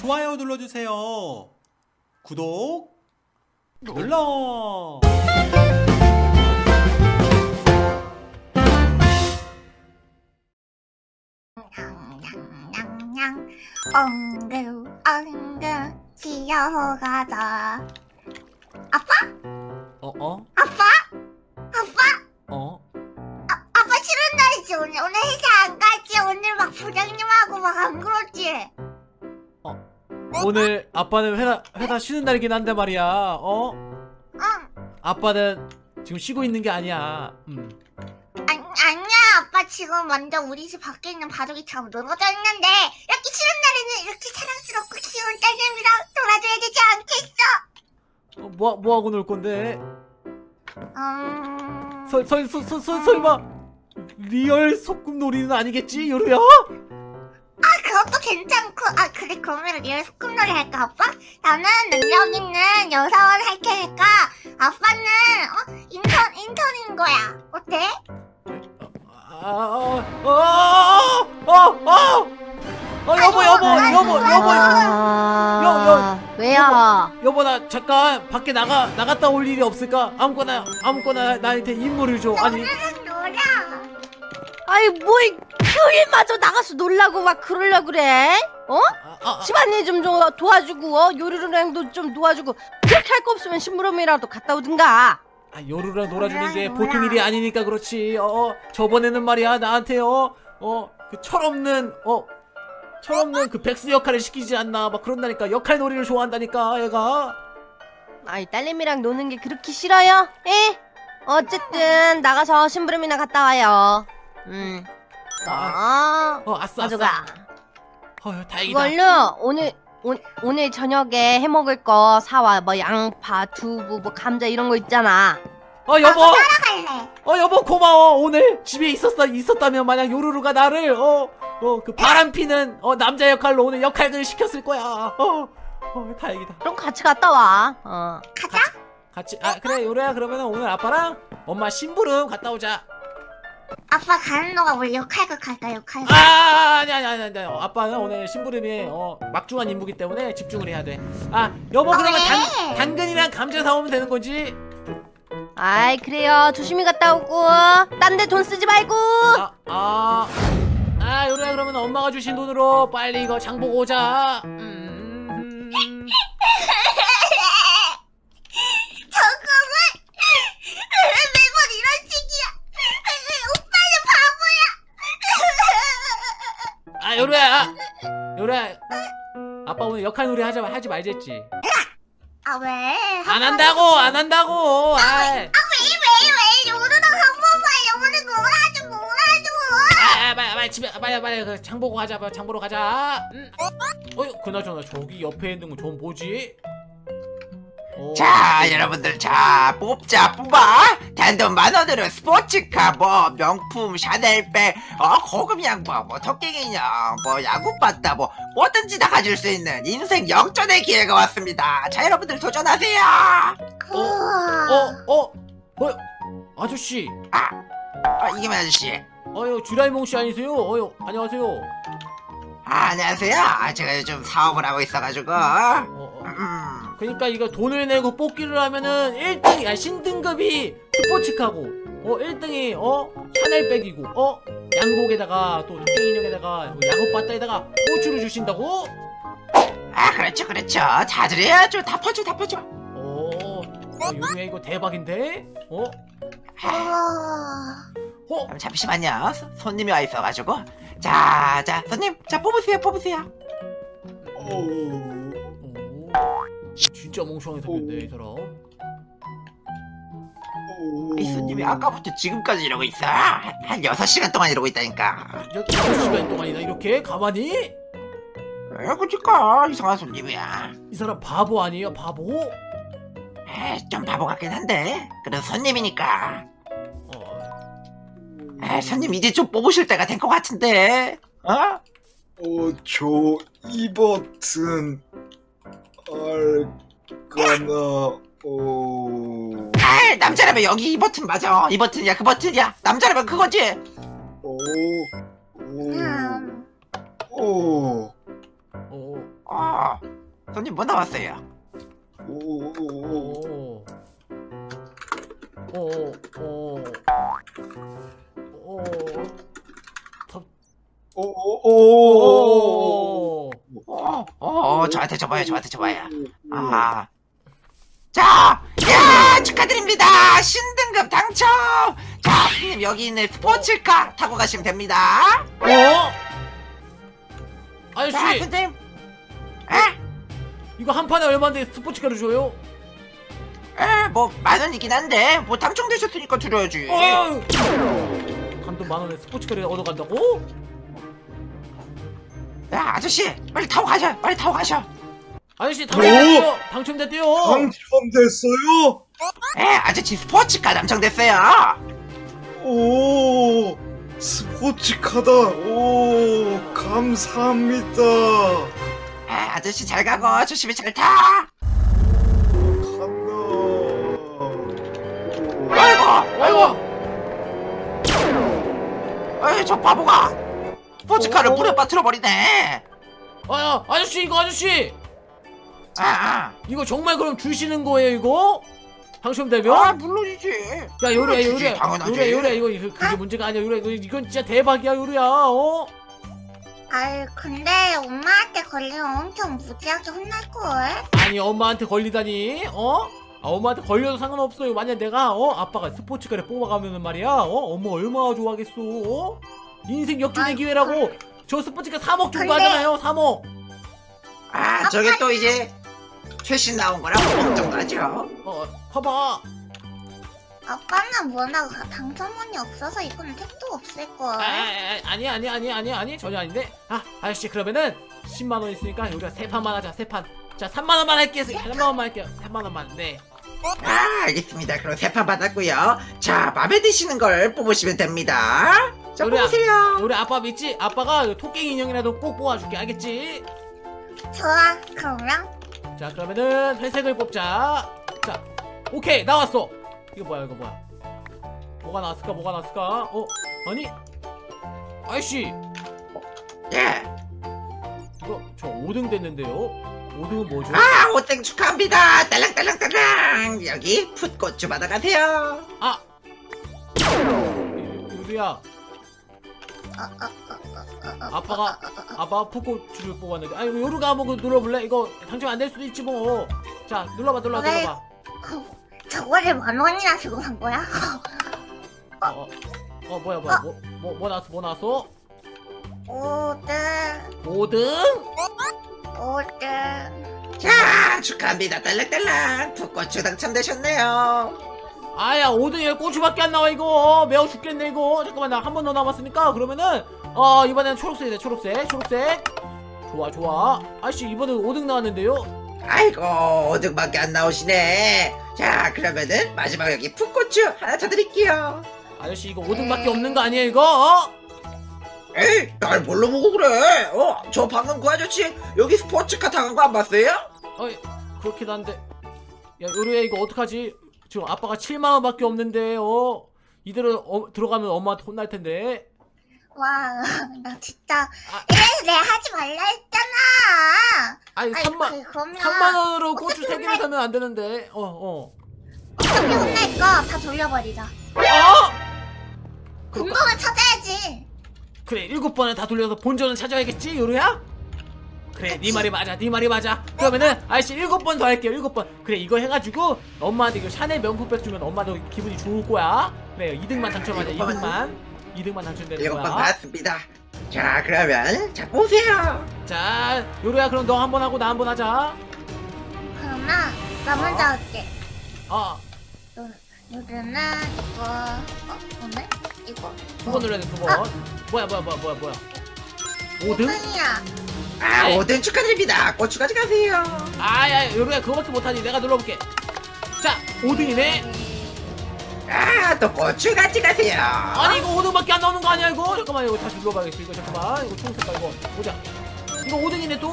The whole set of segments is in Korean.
좋아요 눌러주세요. 구독 눌러. 엉글 기어가자. 아빠? 아빠? 아빠? 아빠 싫은 날이지. 오늘 회사 안 가지. 오늘 막 부장님하고 막 안 그러지. 오늘 아빠는 회사 쉬는 날이긴 한데 말이야. 응. 아빠는 지금 쉬고 있는 게 아니야. 아니야. 아빠 지금 완전 우리 집 밖에 있는 바둑이처럼 늘어져 있는데 이렇게 싫은 날에는 이렇게 사랑스럽고 귀여운 딸내미랑 놀아줘야 되지 않겠어? 뭐하고 놀 건데? 설마 리얼 소꿉놀이는 아니겠지, 요루야? 아, 그것도 괜찮고. 아, 그래, 그러면 리얼 소꿉놀이 할까, 아빠? 나는 능력 있는 여사원 할 테니까 아빠는 인턴인 거야. 어때? 여보, 나 잠깐 밖에 나갔다 올 일이 없을까? 아무거나 나한테 임무를 줘. 아니, 아이 뭐이 휴일마저 나가서 놀라고 막 그러려고 그래? 어? 집안일 좀 도와주고, 요루루랑도 좀 도와주고, 그렇게 할 거 없으면 심부름이라도 갔다 오든가. 아, 요루루랑 놀아주는 게 보통 일이 아니니까 그렇지. 저번에는 말이야, 나한테요, 그 철없는 그 백수 역할을 시키지 않나 막 그런다니까. 역할 놀이를 좋아한다니까, 얘가. 아이, 딸내미랑 노는 게 그렇게 싫어요? 에? 어쨌든 나가서 심부름이나 갔다 와요. 아싸. 가져가. 다행이다. 이걸로 오늘 저녁에 해먹을 거 사와. 뭐 양파, 두부, 뭐 감자 이런 거 있잖아. 여보, 따라갈래. 여보, 고마워. 오늘 집에 있었다면 만약 요루루가 나를 그 바람피는 남자 역할로 오늘 역할을 시켰을 거야. 다행이다. 그럼 같이 갔다 와. 가자. 같이. 아, 그래, 요루야. 그러면 오늘 아빠랑 엄마 심부름 갔다 오자. 아빠 가는 동안 우리 역할극 할까? 역할극. 아니. 아빠는 오늘 심부름이 막중한 임무기 때문에 집중을 해야 돼. 아, 여보, 그러면 당근이랑 감자 사오면 되는 거지? 아이, 그래요. 조심히 갔다 오고, 딴 데 돈 쓰지 말고. 요루야, 그러면 엄마가 주신 돈으로 빨리 이거 장 보고 오자. 요루야, 아빠 오늘 역할놀이 하지 말랬지? 아, 왜? 안 한다고. 왜? 요루랑 한번 봐. 요루 놀아줘. 빨리 장 보고 가자. 장 보러 가자. 그나저나 저기 옆에 있는 거 좀 보지. 자, 여러분들, 뽑아. 단돈 10,000원으로 스포츠카, 뭐 명품 샤넬백, 고급 양복, 뭐 토끼 인형, 뭐 야구바따, 뭐 뭐든지 다 가질 수 있는 인생 역전의 기회가 왔습니다. 자, 여러분들 도전하세요. 아저씨. 이게 뭐야, 아저씨? 주라이몽 씨 아니세요? 안녕하세요. 안녕하세요. 제가 요즘 사업을 하고 있어가지고. 그니까 이거 돈을 내고 뽑기를 하면은 1등이 신등급이 스포츠카고, 1등이 샤넬백이고, 양복에다가 또 토끼 인형에다가 야구바따에다가 고추를 주신다고? 아, 그렇죠. 다들 해야죠. 다 퍼줘. 요루야, 이거 대박인데? 잠시만요. 손님이 와 있어가지고. 자, 손님, 뽑으세요. 진짜 멍청하게 생겼네, 이 사람. 이 손님이 아까부터 지금까지 이러고 있어. 한 6시간 동안 이러고 있다니까. 6시간 동안이나 이렇게 가만히? 그러니까 이상한 손님이야. 이 사람 바보 아니에요, 바보? 좀 바보 같긴 한데 그래도 손님이니까. 손님, 이제 좀 뽑으실 때가 된 것 같은데. 저 이 버튼 알까나? 남자라면 여기 이 버튼 맞아. 이 버튼이야, 그 버튼이야. 남자라면 그거지. 손님 뭐 나왔어요? 저한테 줘봐요, 저한테 줘봐요. 아, 자, 야, 축하드립니다. 신등급 당첨. 자, 손님 여기 있는 스포츠카 타고 가시면 됩니다. 아저씨, 선생님, 에? 이거 한 판에 얼마인데 스포츠카를 줘요? 에, 뭐 10,000원이긴 한데 뭐 당첨되셨으니까 드려야지. 단돈 10,000원에 스포츠카를 얻어간다고? 야, 아저씨 빨리 타고 가셔, 빨리 타고 가셔. 아저씨 당첨됐대요. 당첨됐대요. 당첨됐어요? 에, 아저씨 스포츠카 당첨됐어요. 오, 스포츠카다. 오, 감사합니다. 에, 아저씨 잘 가고 조심히 잘 타. 간다. 아이고, 아이고. 아이, 저 바보가. 스포츠카를 물에 빠뜨려버리네. 아, 아저씨, 이거 아저씨. 아, 이거 정말 그럼 주시는 거예요, 이거? 당첨되면? 아, 물론이지. 야, 요루야, 요루야, 요루야, 요루야, 이거 그게 문제가 아니야, 요루야. 이건 진짜 대박이야, 요루야. 어? 아유, 근데 엄마한테 걸리면 엄청 무지하게 혼날걸? 아니, 엄마한테 걸리다니, 어? 아, 엄마한테 걸려도 상관없어요. 만약 내가, 아빠가 스포츠카를 뽑아가면은 말이야, 엄마 얼마나 좋아하겠어, 어? 인생 역전의 기회라고. 저 스포츠카 3억 정도 하잖아요, 3억. 아, 저게 또 이제 최신 나온 거라 5억 정도 하죠. 봐봐. 아빠는 워낙 당첨원이 없어서 이건 택도 없을걸. 아니, 전혀 아닌데. 아, 아저씨 그러면은 10만원 있으니까 우리가 3판만 하자, 3판. 자, 3만원만 할게요, 3만원만 할게요, 3만원만. 네. 아, 알겠습니다. 그럼 3판 받았고요. 자, 맘에 드시는 걸 뽑으시면 됩니다. 자, 보세요. 우리 아빠 믿지? 아빠가 토끼 인형이라도 꼭 뽑아줄게, 알겠지? 좋아, 그럼요. 자, 그러면은 회색을 뽑자. 자, 오케이, 나왔어. 이거 뭐야, 이거 뭐야? 뭐가 나왔을까, 뭐가 나왔을까? 아니? 아이씨. 예. 이거 저 5등 됐는데요? 5등은 뭐죠? 아, 5등 축하합니다. 딸랑딸랑딸랑. 여기 풋고추 받아가세요. 아, 요루야. 아빠가 풋고추를 뽑았는데. 아, 이거 요루가 한번 눌러볼래? 이거 당첨 안 될 수도 있지 뭐. 자, 눌러봐, 눌러봐. 저거를 10,000원이나 주고 산 거야? 뭐야? 뭐 나왔어, 뭐 나왔어? 5등. 5등? 5등. 자, 축하합니다. 딸랑딸랑. 풋고추 당첨되셨네요. 아야, 5등에 고추밖에 안 나와, 이거. 매워 죽겠네, 이거. 잠깐만, 나 한 번 더 남았으니까. 그러면은, 이번엔 초록색이네, 초록색. 좋아. 아저씨, 이번엔 5등 나왔는데요? 아이고, 5등밖에 안 나오시네. 자, 그러면은, 마지막 여기 풋고추 하나 더 드릴게요. 아저씨, 이거 5등밖에 없는 거 아니에요, 이거? 에이, 날 뭘로 보고 그래? 저 방금 그 아저씨 여기 스포츠카 당한 거 안 봤어요? 그렇긴 한데. 야, 요루야, 이거 어떡하지? 지금 아빠가 70,000원 밖에 없는데, 이대로 들어가면 엄마한테 혼날 텐데. 와, 나 진짜. 내 하지 말라 했잖아. 아니, 3만원으로 고추 3개를 사면 안 되는데. 어차피 혼날 거 다 돌려버리자. 근본을 찾아야지. 그래, 7번을 다 돌려서 본전을 찾아야겠지, 요루야? 그래, 네 말이 맞아, 그러면은 아저씨 7번 더 할게요, 7번. 그래, 이거 해가지고 엄마한테 이거 샤넬 명품백 주면 엄마도 기분이 좋을 거야. 그래, 2등만 당첨하자, 2등만 당첨되는 거야. 7번 맞습니다. 자, 그러면 자, 보세요. 자, 요루야, 그럼 너 한 번 하고 나 한 번 하자. 그럼 나 먼저 할게. 요루는 이거, 오늘? 이거 두번 눌러야 돼, 2번. 뭐야 5등? 5등이야. 아, 5등 축하드립니다. 고추 가져가세요. 아야, 요루야, 그거밖에 못하니 내가 눌러볼게. 자, 5등이네. 아, 또 고추 가져가세요. 아니, 이거 5등밖에 안 나오는 거 아니야, 이거? 잠깐만, 이거 다시 눌러봐야겠어, 이거. 잠깐만, 이거 초록색깔 이거 보자. 이거 5등이네 또.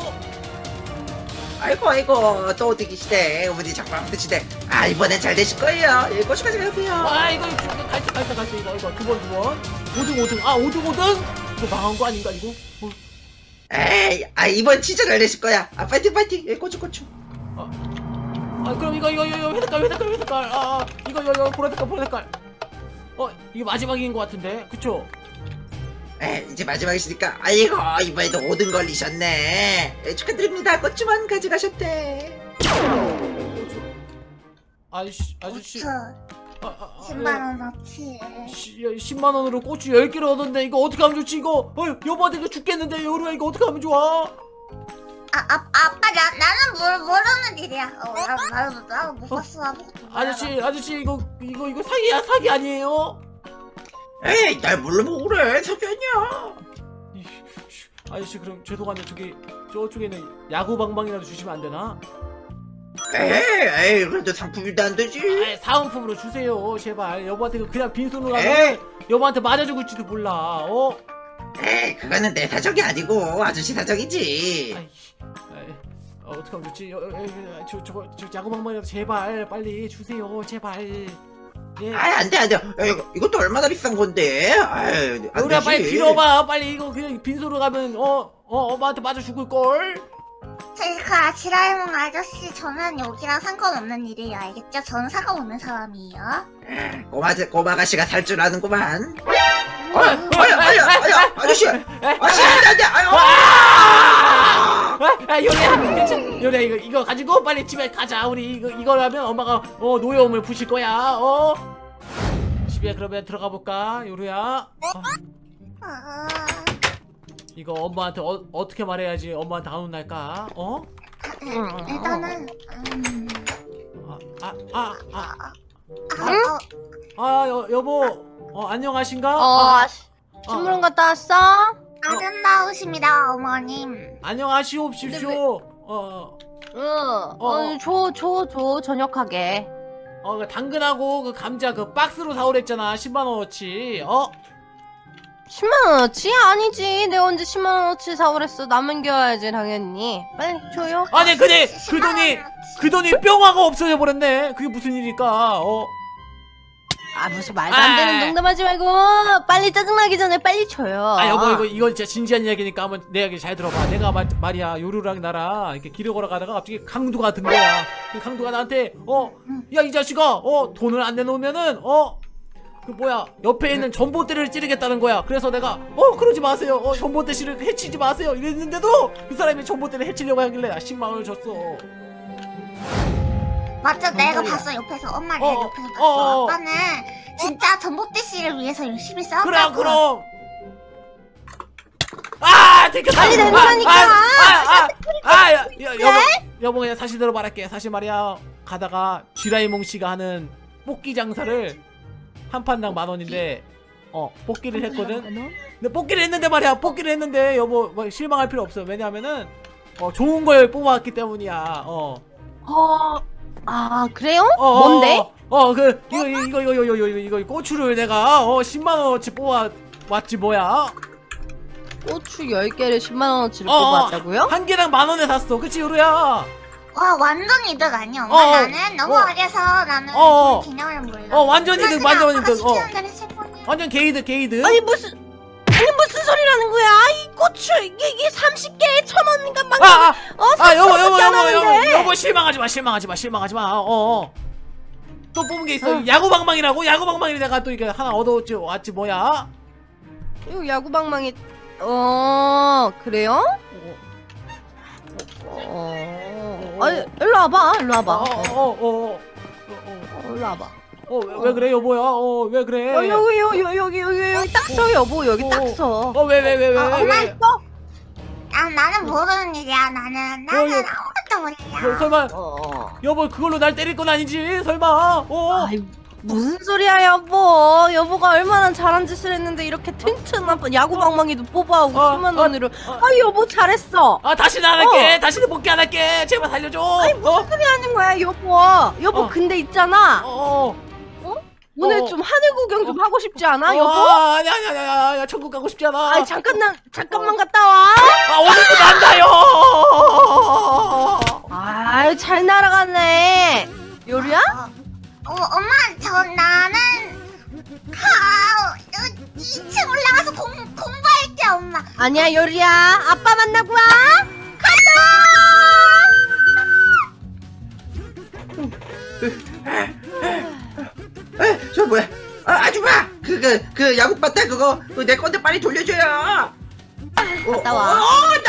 아이고, 또 5등이시네. 어머니 정말 힘드시네. 아, 이번엔 잘 되실 거예요. 예, 고추 가져가세요. 아, 이거 갈색 이거 2번. 5등. 아, 5등. 이거 망한 거 아닌가, 이거? 에이, 아 이번 진짜 잘 내실 거야. 아 파이팅 파이팅. 예, 고추. 아 그럼 이거 회색깔. 아 이거 보라색깔. 이거 마지막인 것 같은데, 그쵸? 에 이제 마지막이시니까. 아이고 이번에도 5등 걸리셨네. 에, 축하드립니다. 꽃주만 가져가셨대. 아저씨. 10만원어치 10만원으로 고추 10개를 얻었네. 이거 어떻게 하면 좋지 이거? 여보한테 이거 죽겠는데. 요루야 이거 어떻게 하면 좋아? 아빠 나는 모르는 일이야. 나도 못 봤어. 아저씨 이거 사기야. 사기 아니에요? 에이 날 몰라보고 그래. 사기 아니야. 아저씨 그럼 죄송한데 저쪽에는 야구방망이라도 주시면 안되나? 에이 그래도 상품일도 안 되지. 에이 사은품으로 주세요 제발. 여보한테 그냥 빈손으로 가면 여보한테 맞아 죽을지도 몰라. 에이 그거는 내 사정이 아니고 아저씨 사정이지. 어떡하면 좋지? 저 야구방망이라도 제발 빨리 주세요 제발. 예. 아 안돼. 이것도 얼마나 비싼 건데. 아유 우리야 빨리 빌어봐 빨리. 이거 그냥 빈손으로 가면 엄마한테 맞아 죽을걸. 제가 지라이몽 아저씨, 저는 여기랑 상관없는 일이에요. 알겠죠? 저는 상관없는 사람이에요. 꼬마 아가씨가 살 줄 아는구만. 아저씨 안돼. 요리야 이거 가지고 빨리 집에 가자. 우리 이거라면 엄마가 노여움을 부실 거야. 집에 그러면 들어가 볼까 요리야? 이거 엄마한테 어떻게 말해야지 엄마한테 안 혼날까? 일단은 여보 안녕하신가? 신문 갔다 왔어? 아름다우십니다 어머님. 안녕하시옵십쇼. 줘 저녁하게. 그 당근하고 그 감자 그 박스로 사오랬잖아. 10만원어치 10만원어치? 아니지. 내가 언제 10만원어치 사오랬어. 남겨야지 당연히. 빨리 줘요. 아니 근데 그 돈이 뿅하고 없어져 버렸네. 그게 무슨 일일까? 무슨 말도 안 되는 농담하지 말고 빨리 짜증나기 전에 빨리 줘요. 여보 이거 진짜 진지한 이야기니까 한번 내 이야기 잘 들어봐. 내가 말이야 요루랑 나랑 이렇게 길을 걸어가다가 갑자기 강도가 든 거야. 그 강도가 나한테 야 이 자식아 돈을 안 내놓으면은 그 뭐야 옆에 있는 전봇대를 찌르겠다는 거야. 그래서 내가 그러지 마세요. 전봇대 씨를 해치지 마세요 이랬는데도 그 사람이 전봇대를 해치려고 하길래 나 10만원을 줬어. 맞죠? 내가 봤어 옆에서. 엄마를 옆에서 봤어. 아빠는 진짜 전봇대 씨를 위해서 열심히 싸웠다고. 그럼 됐겠다. 빨리 내놓으라니까. 여보 그냥 사실대로 말할게. 사실 말이야 가다가 쥐라이몽 씨가 하는 뽑기 장사를 한 판당 만원인데 뽑기를 했거든. 근데 뽑기를 했는데 여보 실망할 필요 없어. 왜냐하면은 좋은 걸 뽑아왔기 때문이야. 그래요? 뭔데? 이거 고추를 내가 10만원어치 뽑아왔지 뭐야. 고추 10개를 10만원어치를 뽑아왔다고요? 한 개당 만원에 샀어. 그치 요루야? 완전 이득 아니야? 엄마 나는 너무 어려서 나는 기념을 몰라. 완전 이득. 완전 이득. 완전 개이득. 아니 무슨 소리라는 거야? 이 고추 이게 30개에 1,000원인가 만큼. 여보 실망하지 마. 또 뽑은 게 있어. 야구방망이라고 또 이게 하나 얻어왔지 뭐야? 이거 야구방망이. 그래요? 일로 와봐. 왜 그래 여보야? 왜 그래? 여기 딱 서 여보. 여기 딱 서. 왜? 나는 모르는 일이야. 나는 아무것도 몰라. 설마 여보 그걸로 날 때릴 건 아니지? 설마? 무슨 소리야 여보. 여보가 얼마나 잘한 짓을 했는데 이렇게 튼튼한 야구방망이도 뽑아오고 10만원으로 여보 잘했어. 다시는 안 할게. 다시는 복귀 안 할게. 제발 살려줘. 아니 무슨 소리 하는 거야 여보. 근데 있잖아 오늘 좀 하늘 구경 좀 하고 싶지 않아 여보? 아니야 천국 가고 싶지 않아. 잠깐만 갔다 와. 오늘도 난다요. 잘 날아가네 요루야? 엄마 나는 2층 올라가서 공부할게. 가자 엄마. 아니야 요리야, 아빠 만나고 와. 가자. 저 뭐야? 아줌마, 그 야구 바타 그거 내 건데 빨리 돌려줘요. 갔다 와.